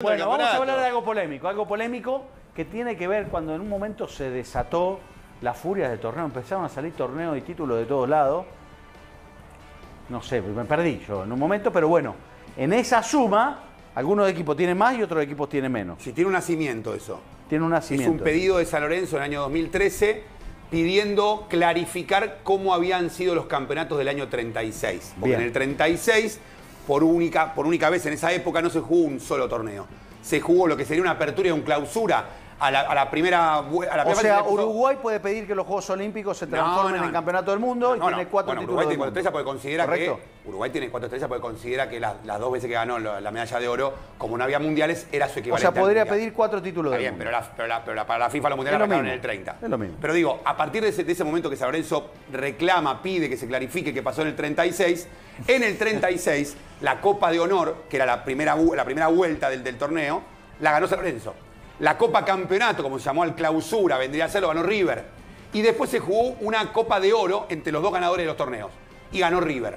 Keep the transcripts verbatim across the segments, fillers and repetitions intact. Bueno, vamos a hablar de algo polémico, algo polémico que tiene que ver cuando en un momento se desató la furia del torneo, empezaron a salir torneos y títulos de todos lados, no sé, me perdí yo en un momento, pero bueno, en esa suma, algunos equipos tienen más y otros equipos tienen menos. Sí, tiene un nacimiento eso. Tiene un nacimiento. Es un pedido de San Lorenzo en el año dos mil trece pidiendo clarificar cómo habían sido los campeonatos del año treinta y seis, porque bien. En el treinta y seis... Por única, por única vez en esa época no se jugó un solo torneo. Se jugó lo que sería una apertura y una clausura a la, a la primera... A la o sea, Uruguay puede pedir que los Juegos Olímpicos se transformen no, no, en campeonato del mundo no, y no, tiene cuatro bueno, títulos Uruguay tiene cuatro estrellas porque considera ¿correcto? Que... Uruguay tiene cuatro estrellas porque considera que las, las dos veces que ganó la, la medalla de oro, como no había mundiales, era su equivalente. O sea, podría pedir cuatro títulos del mundo. Está bien, pero, la, pero, la, pero la, para la FIFA los mundiales arrancaron en el treinta. Es lo mismo. Pero digo, a partir de ese, de ese momento que San Lorenzo reclama, pide que se clarifique qué pasó en el treinta y seis, en el treinta y seis... La Copa de Honor, que era la primera, la primera vuelta del, del torneo, la ganó San Lorenzo. La Copa Campeonato, como se llamó al clausura, vendría a ser, lo ganó River. Y después se jugó una Copa de Oro entre los dos ganadores de los torneos. Y ganó River.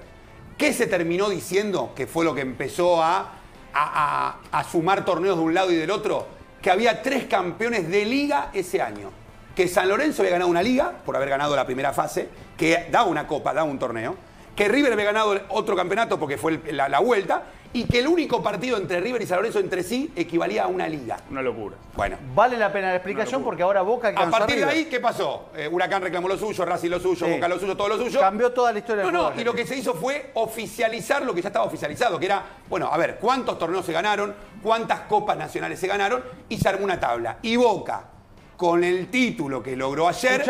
¿Qué se terminó diciendo? Que fue lo que empezó a, a, a, a sumar torneos de un lado y del otro. Que había tres campeones de liga ese año. Que San Lorenzo había ganado una liga, por haber ganado la primera fase, que daba una copa, daba un torneo. Que River había ganado otro campeonato porque fue la, la vuelta y que el único partido entre River y San Lorenzo entre sí equivalía a una liga. Una locura. Bueno. Vale la pena la explicación porque ahora Boca alcanzó a partir de ahí, ¿qué pasó? Eh, Huracán reclamó lo suyo, Racing lo suyo, sí. Boca lo suyo, todo lo suyo. Cambió toda la historia del No, no, y lo que se hizo fue oficializar lo que ya estaba oficializado, que era, bueno, a ver, cuántos torneos se ganaron, cuántas copas nacionales se ganaron y se armó una tabla. Y Boca, con el título que logró ayer,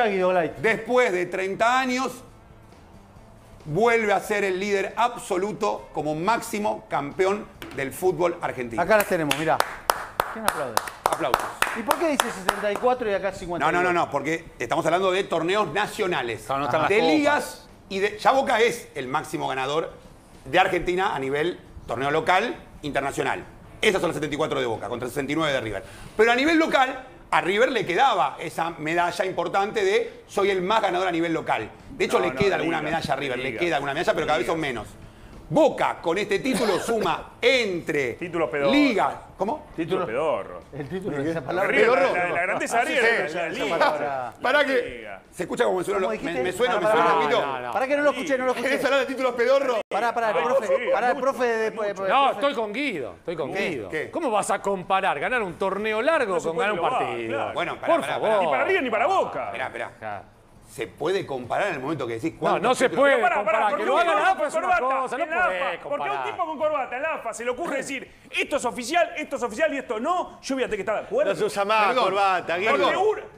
después de treinta años... vuelve a ser el líder absoluto como máximo campeón del fútbol argentino. Acá las tenemos, mirá. ¿Quién aplaude? Aplausos. ¿Y por qué dice sesenta y cuatro y acá cincuenta? No, no, no, no, porque estamos hablando de torneos nacionales. No, no están de las ligas y de... Ya Boca es el máximo ganador de Argentina a nivel torneo local, internacional. Esas son las setenta y cuatro de Boca, contra sesenta y nueve de River. Pero a nivel local... A River le quedaba esa medalla importante de soy el más ganador a nivel local. De hecho, no, le no, queda alguna liga, medalla a River, liga, le queda alguna medalla, pero cada liga. Vez son menos. Boca, con este título, suma entre ligas... ¿Cómo? Título pedorro. El título de esa palabra. River, pedorro. La, la, la grandeza de River, sí, la, la, la, la, ¿para que se escucha como me suena? Me, me suena, me suena, Guido. No, no, no. Para que no lo escuché, no lo escuché. ¿Querés hablar de títulos pedorro? Pará, pará, el profe. Pará, el profe de... No, estoy con Guido. Estoy con Guido. ¿Cómo vas a comparar ganar un torneo largo con ganar un partido? Bueno, por favor. Ni para River ni para Boca. Esperá, esperá. ¿Se puede comparar en el momento que decís cuánto? No, no se puede comparar, comparar. Que lo haga la AFA es una cosa, no puede comparar. Porque un tipo con corbata en la AFA se le ocurre decir esto es oficial, esto es oficial y esto no, yo voy a tener que estar de acuerdo. No se usa más corbata, Guido.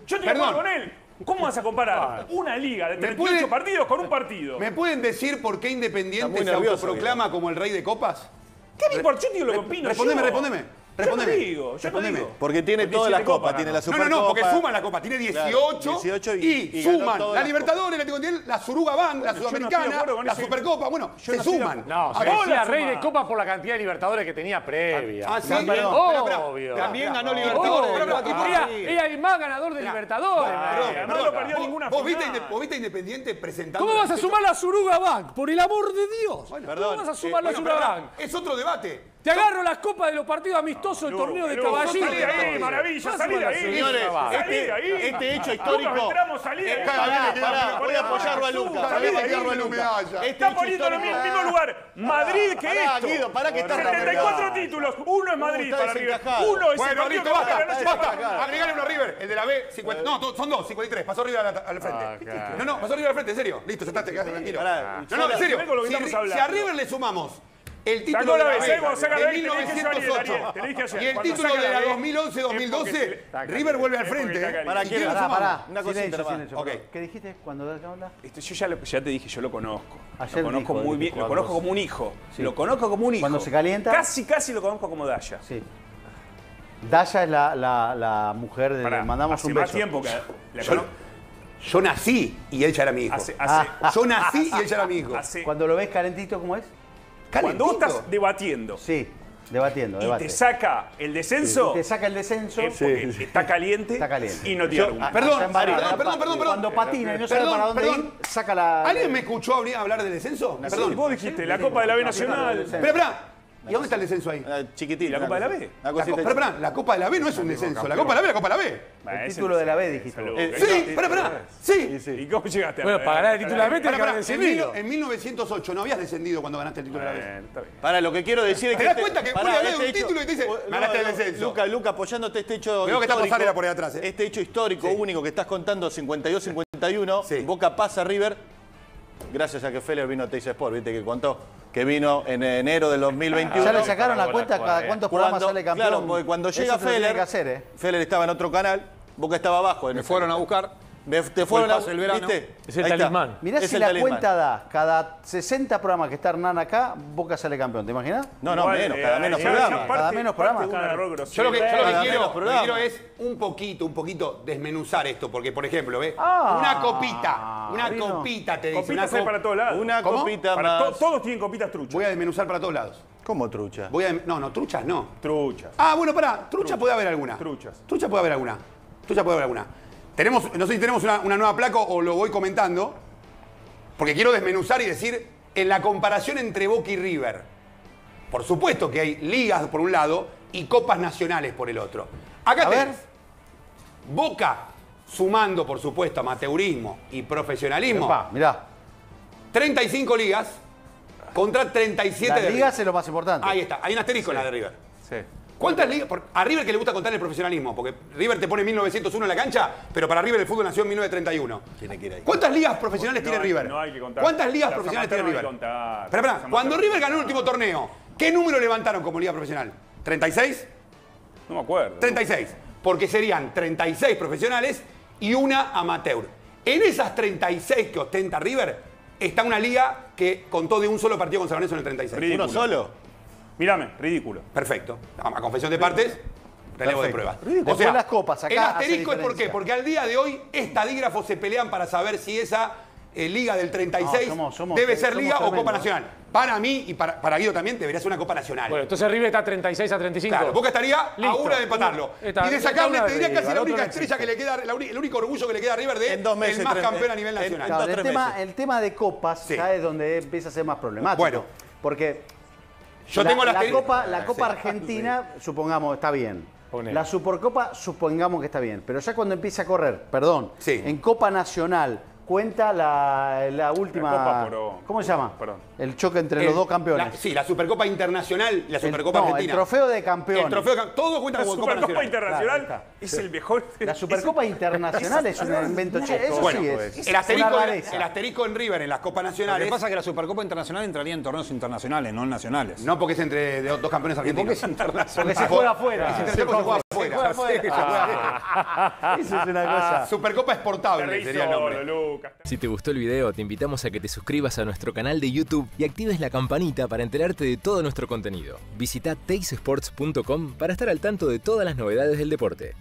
Yo te acuerdo con él. ¿Cómo vas a comparar una liga de treinta y ocho partidos con un partido? ¿Me pueden decir por qué Independiente se autoproclama como el rey de copas? ¿Qué me importa? Yo te digo lo que opino. Respondeme, respondeme. Respondeme. Yo te digo, yo te digo. Porque tiene todas las copas, copa, tiene la Supercopa. No, no, no, porque suman la copa, tiene dieciocho, claro, dieciocho y, y, y suman la Libertadores, la Independiente, la Suruga Bank, la Sudamericana, no la Supercopa, bueno, yo se no suman. No, se decía rey de copas por la cantidad de Libertadores que tenía previa. Ah, sí, no, pero, obvio. Pero, pero, también ganó Libertadores. Era el más ganador de Libertadores. No lo perdió ninguna final. Vos viste Independiente presentando... ¿Cómo vas a sumar la Suruga Bank? Por el amor de Dios. ¿Cómo vas a sumar la Suruga Bank? Es otro debate. Te agarro las copas de los partidos amistosos del torneo de caballito. Salí de ahí, maravilla, salí de ahí. Señores, este, este hecho histórico... Entramos, salí de ahí. Voy a apoyarlo a Lucas. Salí de ahí. Está poniendo en el mismo lugar Madrid que esto. Guido, pará que estás... setenta y cuatro títulos. Uno es Madrid para River. Uno es el partido que va a ganar. Basta, agregale uno a River. El de la B, cincuenta... No, son dos, cincuenta y tres. Pasó River al frente. No, no, pasó River al frente, en serio. Listo, ya está, te quedaste tranquilo. No, no, en serio. Si a River le sumamos... El título de la B, de mil novecientos ocho. Y el título de la dos mil once dos mil doce, River vuelve al frente. ¿Para qué? Pará, pará. Una cosita. ¿Qué dijiste cuando das la onda? Yo ya, lo, ya te dije, yo lo conozco. Ayer lo conozco dijo, muy bien, lo conozco como un hijo. Sí. Lo conozco como un hijo. Cuando se calienta. Casi, casi lo conozco como Daya. Sí. Daya es la, la, la mujer de... Pará, mandamos hace un beso. Más tiempo que la conozco. Yo nací y ella era mi hijo. Yo nací y ella era mi hijo. Cuando lo ves calentito, ¿cómo es? Cuando vos estás debatiendo. Sí, debatiendo. Y debate. Te saca el descenso. Sí, te saca el descenso. Es porque sí, está caliente. Está caliente. Y no tiene argumento. Perdón, perdón, perdón, perdón. Cuando patina y no sabe para dónde ir, saca la... ¿Alguien me escuchó hablar del descenso? Perdón. Sí, vos dijiste la Copa de la B Nacional. Espera, espera. ¿Y dónde está el descenso ahí? Chiquitito. ¿La Copa de la B? Pero pará, la Copa de la B no es un descenso. La Copa de la B, la Copa de la B. El título de la B, dijiste. Sí, pará, pará. Sí. ¿Y cómo llegaste a la B? Bueno, para ganar el título de la B tenés que haber descendido. En mil novecientos ocho no habías descendido cuando ganaste el título de la B. Para, lo que quiero decir es que... ¿Te das cuenta que uno habla de un título y te dice ganaste el descenso? Luca, Luca, apoyándote este hecho histórico. Este hecho histórico único que estás contando, cincuenta y dos cincuenta y uno, Boca pasa River, gracias a que Feller vino a TyC Sports, viste que contó que vino en enero del dos mil veintiuno. Ya le sacaron la cuenta cada cuántos programas sale campeón. Claro, porque cuando llega Feller, hacer, ¿eh? Feller estaba en otro canal, Boca estaba abajo. Me fueron a buscar. Me, te fueron a buscar el verano. ¿Viste? Es el talismán. Mirá es si la talismán. Cuenta da, cada sesenta programas que está Hernán acá, Boca sale campeón, ¿te imaginas? No, no, no menos, eh, cada, eh, menos eh, parte, cada menos programas. Cada menos programas. Yo lo que, yo lo que quiero, lo que quiero es un poquito, un poquito desmenuzar esto, porque por ejemplo, ¿ves? Ah, una copita, una vino. Copita te dice. Copitas una cop... para todos lados. Una ¿Cómo? Copita para más. To todos tienen copitas truchas. Voy a desmenuzar para todos lados. ¿Cómo trucha? Voy a... No, no, truchas no. Truchas. Ah, bueno, pará, trucha puede haber alguna. Truchas. Trucha puede haber alguna. Trucha puede haber alguna. Tenemos, no sé si tenemos una, una nueva placa o lo voy comentando, porque quiero desmenuzar y decir, en la comparación entre Boca y River, por supuesto que hay ligas por un lado y copas nacionales por el otro. Acá tenés Boca, sumando por supuesto amateurismo y profesionalismo, Opa, mirá. treinta y cinco ligas contra treinta y siete de River. Las ligas es lo más importante. Ahí está, hay un asterisco en la de River. Sí. ¿Cuántas ligas? A River que le gusta contar el profesionalismo, porque River te pone mil novecientos uno en la cancha, pero para River el fútbol nació en mil novecientos treinta y uno. ¿Cuántas ligas profesionales no tiene hay, River? No hay que contar. ¿Cuántas ligas la profesionales tiene no River? Contar. Pero, pero, cuando River ganó el último torneo, ¿qué número levantaron como liga profesional? ¿treinta y seis? No me acuerdo. treinta y seis. Porque serían treinta y seis profesionales y una amateur. En esas treinta y seis que ostenta River, está una liga que contó de un solo partido con San Lorenzo en el treinta y seis. Ridículo. ¿Uno solo? Mírame, ridículo. Perfecto. A confesión de partes, relevo Perfecto. De pruebas. Ridículo. O sea, las copas, acá el asterisco es por qué. Porque al día de hoy, estadígrafos se pelean para saber si esa eh, liga del treinta y seis no, somos, somos, debe ser liga tremendo. O copa nacional. Para mí y para, para Guido también debería ser una copa nacional. Bueno, entonces River está treinta y seis a treinta y cinco. Claro, Boca estaría Listo. A una de empatarlo. Está, y de sacarle, te diría casi la única estrella que le queda, el único orgullo que le queda a River de dos meses, el más tres, campeón a nivel nacional. Claro, el, tema, el tema de copas sí. ya es donde empieza a ser más problemático. Bueno. Porque... Yo la, tengo la, la Copa, la Copa sí. Argentina, supongamos, está bien. Ponemos. La Supercopa, supongamos que está bien. Pero ya cuando empieza a correr, perdón, sí. en Copa Nacional, cuenta la, la última... La Copa por, ¿Cómo por, se llama? Perdón. El choque entre el, los dos campeones. La, sí, la Supercopa Internacional y la Supercopa el, no, Argentina. El trofeo de campeones. El trofeo de, todo cuenta la como Supercopa Copa Internacional claro, es sí. el mejor... La Supercopa Internacional es un invento checo. Eso bueno, sí es. es el, asterisco, el asterisco en River en las Copas Nacionales... Lo que pasa es que la Supercopa Internacional entraría en torneos internacionales, no en nacionales. No, porque es entre dos campeones argentinos. Porque es internacional. Porque se juega afuera. Ah, se juega afuera. Ah, eso es una cosa. Supercopa Exportable sería el nombre. Si te gustó el video, te invitamos a que te suscribas a nuestro canal de YouTube y actives la campanita para enterarte de todo nuestro contenido. Visita tyc sports punto com para estar al tanto de todas las novedades del deporte.